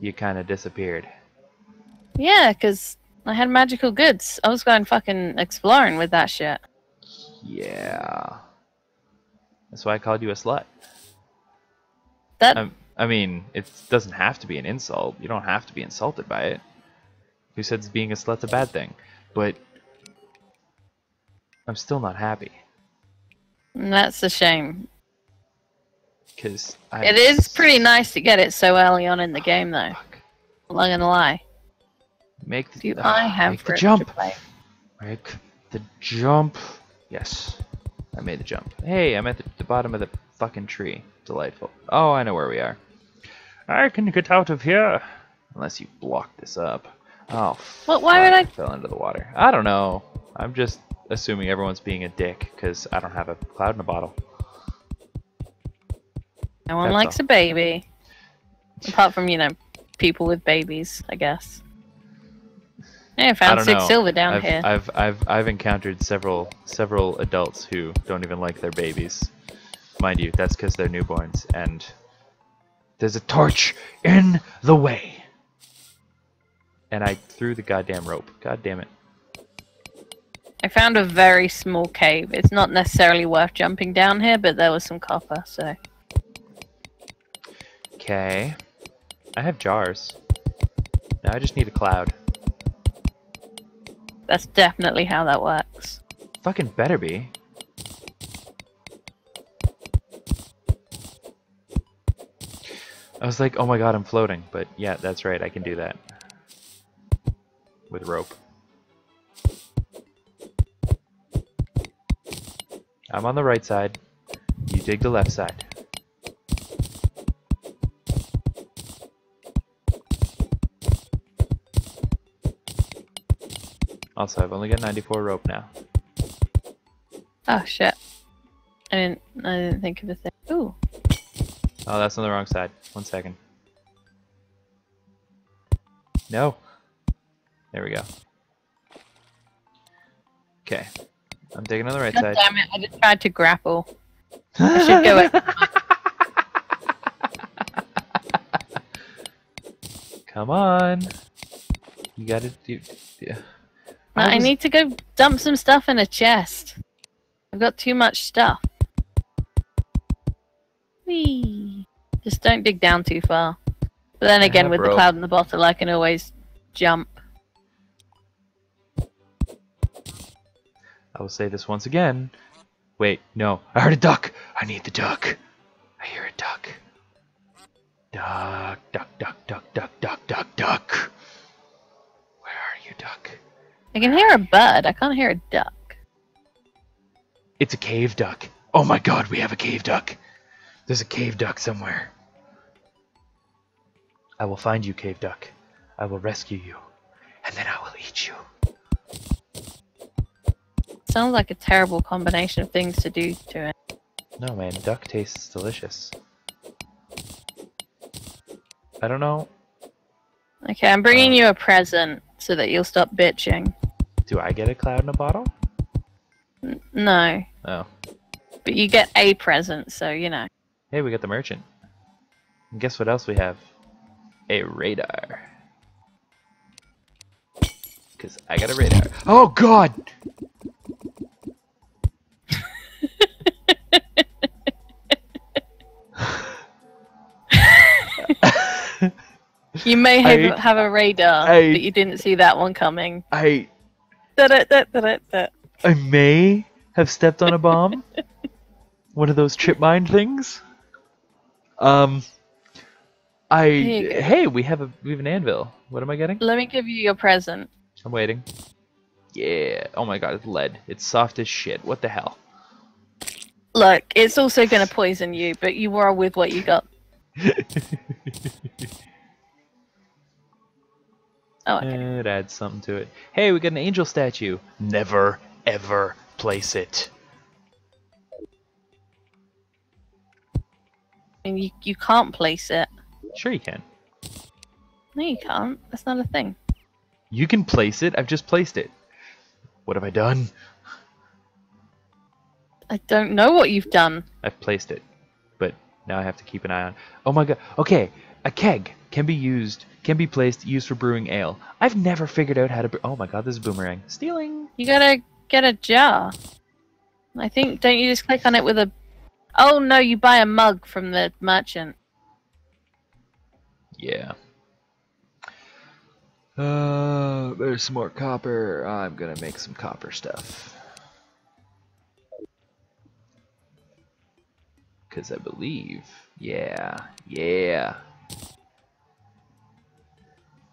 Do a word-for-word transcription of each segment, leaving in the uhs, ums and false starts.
you kind of disappeared. Yeah, because I had magical goods. I was going fucking exploring with that shit. Yeah. That's why I called you a slut. That... Um, I mean, it doesn't have to be an insult. You don't have to be insulted by it. Who says being a slut's a bad thing? But I'm still not happy. That's a shame. Because it is pretty nice to get it so early on in the oh, game, though. Fuck. I'm not gonna lie. Make the, Do uh, I have make the jump. Make the jump. Yes, I made the jump. Hey, I'm at the, the bottom of the fucking tree. Delightful. Oh, I know where we are. I can get out of here unless you block this up. Oh, well, why would I... I fell into the water. I don't know. I'm just assuming everyone's being a dick because I don't have a cloud in a bottle. No one That's likes all. a baby, apart from you know people with babies, I guess. Hey, I found I six know. silver down I've, here. I've I've I've encountered several several adults who don't even like their babies. Mind you, that's because they're newborns, and there's a torch in the way. And I threw the goddamn rope. God damn it. I found a very small cave. It's not necessarily worth jumping down here, but there was some copper, so. Okay. I have jars. Now I just need a cloud. That's definitely how that works. Fucking better be. I was like, oh my god, I'm floating. But yeah, that's right, I can do that. With rope. I'm on the right side. You dig the left side. Also, I've only got ninety-four rope now. Oh, shit. I didn't, I didn't think of a thing. Ooh. Oh, that's on the wrong side. One second. No. There we go. Okay. I'm digging on the right God side. Damn it, I just tried to grapple. I should go in. Come on. You gotta do... Yeah. I, was... I need to go dump some stuff in a chest. I've got too much stuff. Whee. Just don't dig down too far. But then again, with rope. the cloud in the bottle, I can always jump. I will say this once again. Wait, no. I heard a duck! I need the duck! I hear a duck. Duck, duck, duck, duck, duck, duck, duck, duck! Where are you, duck? I can hear a bird. I can't hear a duck. It's a cave duck. Oh my god, we have a cave duck. There's a cave duck somewhere. I will find you, cave duck. I will rescue you. And then I will eat you. Sounds like a terrible combination of things to do to it. No, man. Duck tastes delicious. I don't know. Okay, I'm bringing uh, you a present so that you'll stop bitching. Do I get a cloud in a bottle? N no. Oh. But you get a present, so you know. Hey, we got the merchant. And guess what else we have? A radar. Because I got a radar. Oh, God! You may have, I, have a radar, I, but you didn't see that one coming. I... Da -da -da -da -da -da. I may have stepped on a bomb. One of those trip mine things. Um... I... Hey, we have a we have an anvil. What am I getting? Let me give you your present. I'm waiting. Yeah. Oh my god, it's lead. It's soft as shit. What the hell? Look, it's also gonna poison you, but you are with what you got. Oh, okay. It adds something to it. Hey, we got an angel statue. Never, ever place it. I mean, you, you can't place it. Sure you can. No, you can't. That's not a thing. You can place it. I've just placed it. What have I done? I don't know what you've done. I've placed it. But now I have to keep an eye on... Oh my god. Okay. A keg. Can be used, can be placed, used for brewing ale. I've never figured out how to brew. Oh my god, this is boomerang. Stealing! You gotta get a jar. I think, don't you just click on it with a... Oh no, you buy a mug from the merchant. Yeah. Uh, there's some more copper. I'm gonna make some copper stuff. Because I believe. Yeah. Yeah.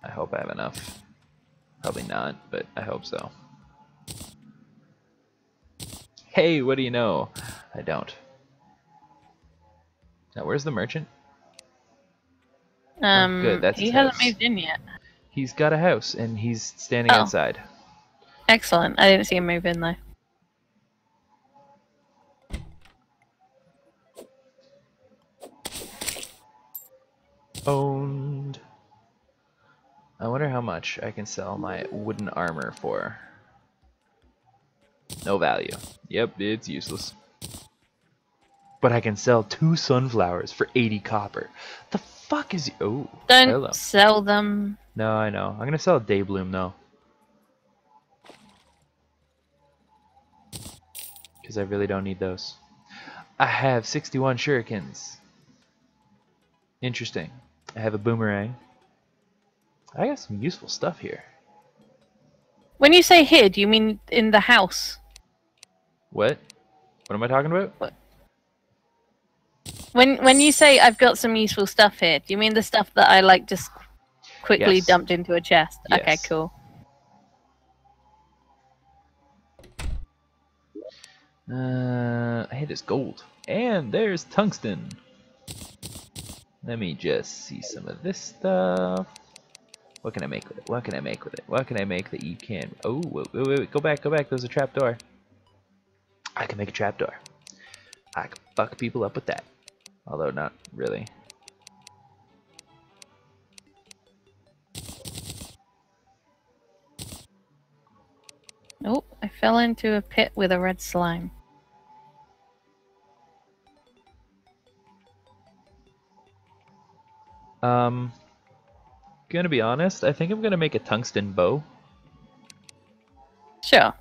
I hope I have enough. Probably not, but I hope so. Hey, what do you know? I don't. Now, where's the merchant? Um, oh, good. That's he hasn't house. moved in yet. He's got a house, and he's standing oh. outside. Excellent. I didn't see him move in, though. Owned. I wonder how much I can sell my wooden armor for. No value. Yep, it's useless. But I can sell two sunflowers for eighty copper. The fuck is... Oh, don't hello. sell them. No, I know. I'm gonna sell a day bloom though, because I really don't need those. I have sixty-one shurikens. Interesting. I have a boomerang. I got some useful stuff here. When you say here, do you mean in the house? What? What am I talking about? What? When when you say I've got some useful stuff here, do you mean the stuff that I like just quickly yes. dumped into a chest? Yes. Okay, cool. Uh, I hate this gold. And there's tungsten. Let me just see some of this stuff. What can I make with it? What can I make with it? What can I make that you can? Oh, wait, wait, wait, go back, go back. There's a trapdoor. I can make a trapdoor. I can fuck people up with that. Although, not really. Oh, I fell into a pit with a red slime. Um, gonna be honest, I think I'm gonna make a tungsten bow. Sure.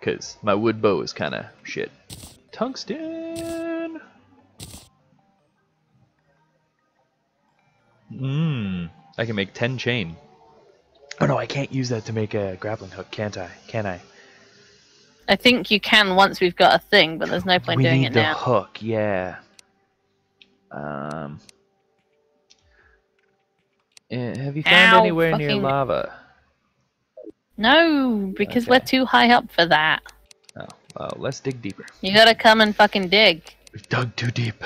Cause my wood bow is kinda shit. Tungsten! Mmm. I can make ten chain. Oh no, I can't use that to make a grappling hook, can't I? Can I? I think you can once we've got a thing, but there's no point we doing it now. We need the hook, yeah. Um... Uh, have you found Ow, anywhere fucking... near lava? No, because okay. we're too high up for that. Oh, well, let's dig deeper. You gotta come and fucking dig. We've dug too deep.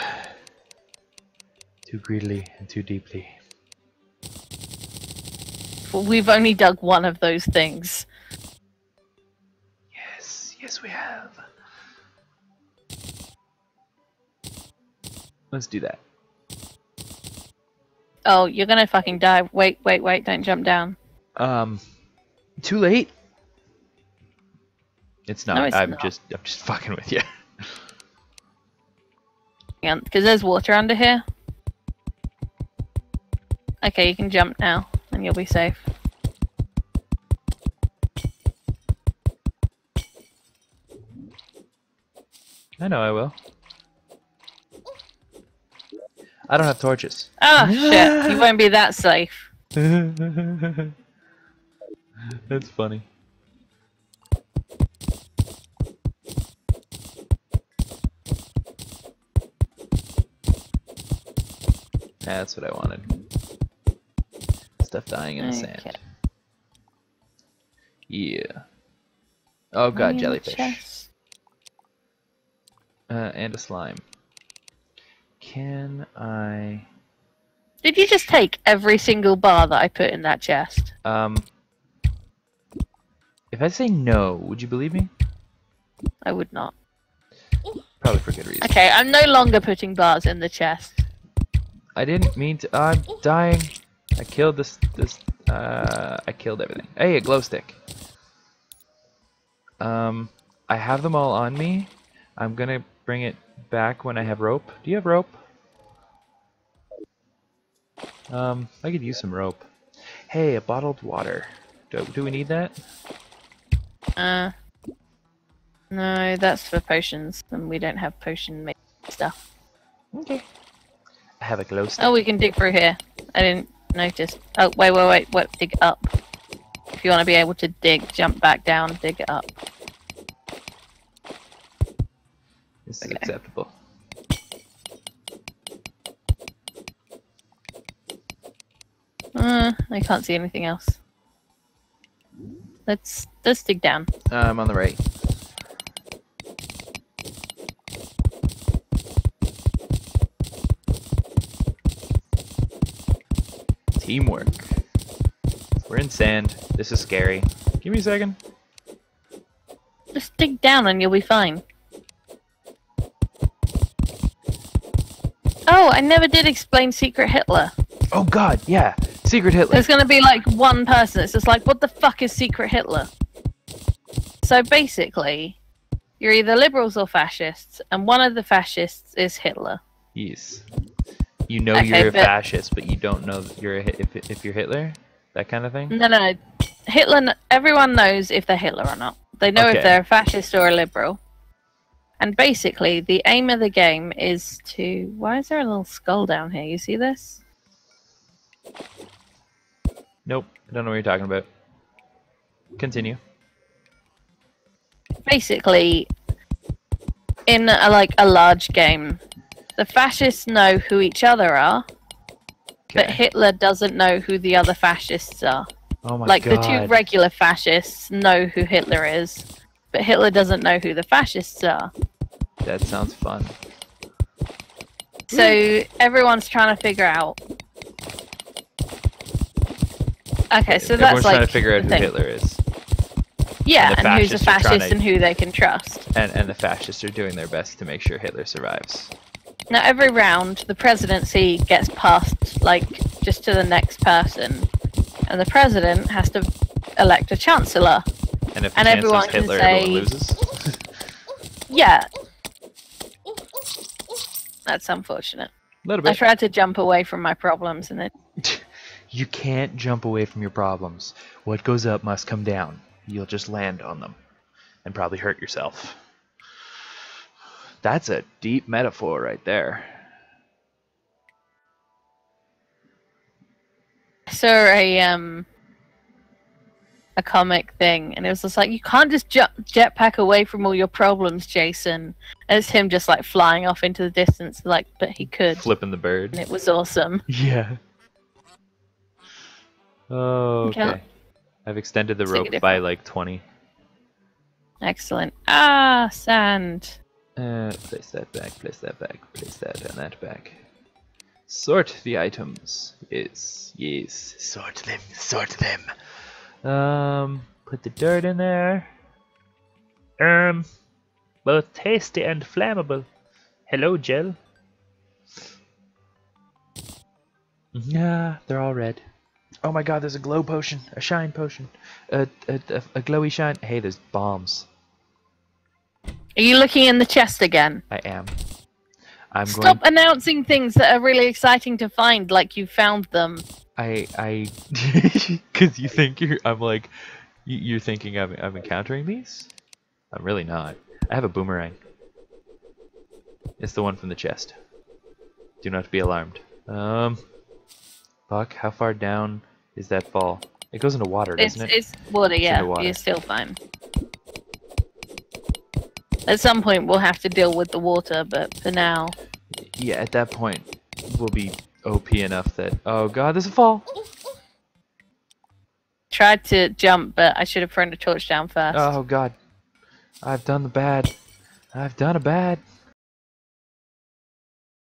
Too greedily and too deeply. Well, we've only dug one of those things. Yes, yes we have. Let's do that. Oh, you're gonna fucking die. Wait, wait, wait, don't jump down. Um, too late? It's not. No, it's I'm not. just I'm just fucking with you. Yeah, because there's water under here. Okay, you can jump now and you'll be safe. I know I will. I don't have torches. Oh shit, you won't be that safe. That's funny. That's what I wanted. Stuff dying in the okay. sand. Yeah. Oh god, jellyfish. Uh, and a slime. Can I... Did you just take every single bar that I put in that chest? Um, if I say no, would you believe me? I would not. Probably for good reason. Okay, I'm no longer putting bars in the chest. I didn't mean to... Uh, I'm dying. I killed this... this uh, I killed everything. Hey, a glow stick. Um, I have them all on me. I'm gonna bring it back when I have rope. Do you have rope? Um, I could use some rope. Hey, a bottled water. Do, do we need that? Uh, no, that's for potions, and we don't have potion making stuff. Okay. I have a glow stick. Oh, we can dig through here. I didn't notice. Oh, wait, wait, wait, wait, dig up. If you want to be able to dig, jump back down, dig it up. This is acceptable. Uh, I can't see anything else. Let's let's dig down. Uh, I'm on the right. Teamwork. We're in sand. This is scary. Give me a second. Just dig down and you'll be fine. Oh, I never did explain Secret Hitler. Oh god, yeah. Secret Hitler. There's gonna be like one person. It's just like, what the fuck is Secret Hitler? So basically, you're either liberals or fascists, and one of the fascists is Hitler. Yes. You know okay, you're a fascist, but you don't know that you're a, if if you're Hitler, that kind of thing. No, no, no. Hitler. Everyone knows if they're Hitler or not. They know okay. if they're a fascist or a liberal. And basically, the aim of the game is to. Why is there a little skull down here? You see this? Nope, I don't know what you're talking about. Continue. Basically, in a, like a large game, the fascists know who each other are, okay. but Hitler doesn't know who the other fascists are. Oh my like, God. Like, the two regular fascists know who Hitler is, but Hitler doesn't know who the fascists are. That sounds fun. So, everyone's trying to figure out. Okay, so that's like. Everyone's trying to figure out who Hitler is. Yeah, and who's a fascist and who they can trust. And and the fascists are doing their best to make sure Hitler survives. Now every round, the presidency gets passed like just to the next person, and the president has to elect a chancellor. And if the chancellor's Hitler, everyone loses. Yeah, that's unfortunate. A little bit. I tried to jump away from my problems and then. You can't jump away from your problems. What goes up must come down. You'll just land on them and probably hurt yourself. That's a deep metaphor right there. I saw a, um, a comic thing, and it was just like, you can't just jet jetpack away from all your problems, Jason. And it's him just like flying off into the distance, like, but he could. Flipping the bird. And it was awesome. Yeah. Oh, okay. okay. I've extended the rope by like twenty. Excellent. Ah, sand. Uh, place that back, place that back, place that and that back. Sort the items. Yes, yes. Sort them, sort them. Um, put the dirt in there. Um, both tasty and flammable. Hello, gel. Yeah, they're all red. Oh my god, there's a glow potion, a shine potion, a, a, a, a glowy shine. Hey, there's bombs. Are you looking in the chest again? I am. I'm Stop going... announcing things that are really exciting to find, like you found them. I, I, because you think you're, I'm like, you're thinking I'm, I'm encountering these? I'm really not. I have a boomerang. It's the one from the chest. Do not be alarmed. Um, fuck, how far down is that fall? It goes into water, doesn't it? It's water, yeah. You're still fine. At some point, we'll have to deal with the water, but for now... Yeah, at that point, we'll be O P enough that... Oh god, there's a fall! Tried to jump, but I should have thrown the torch down first. Oh god. I've done the bad. I've done a bad.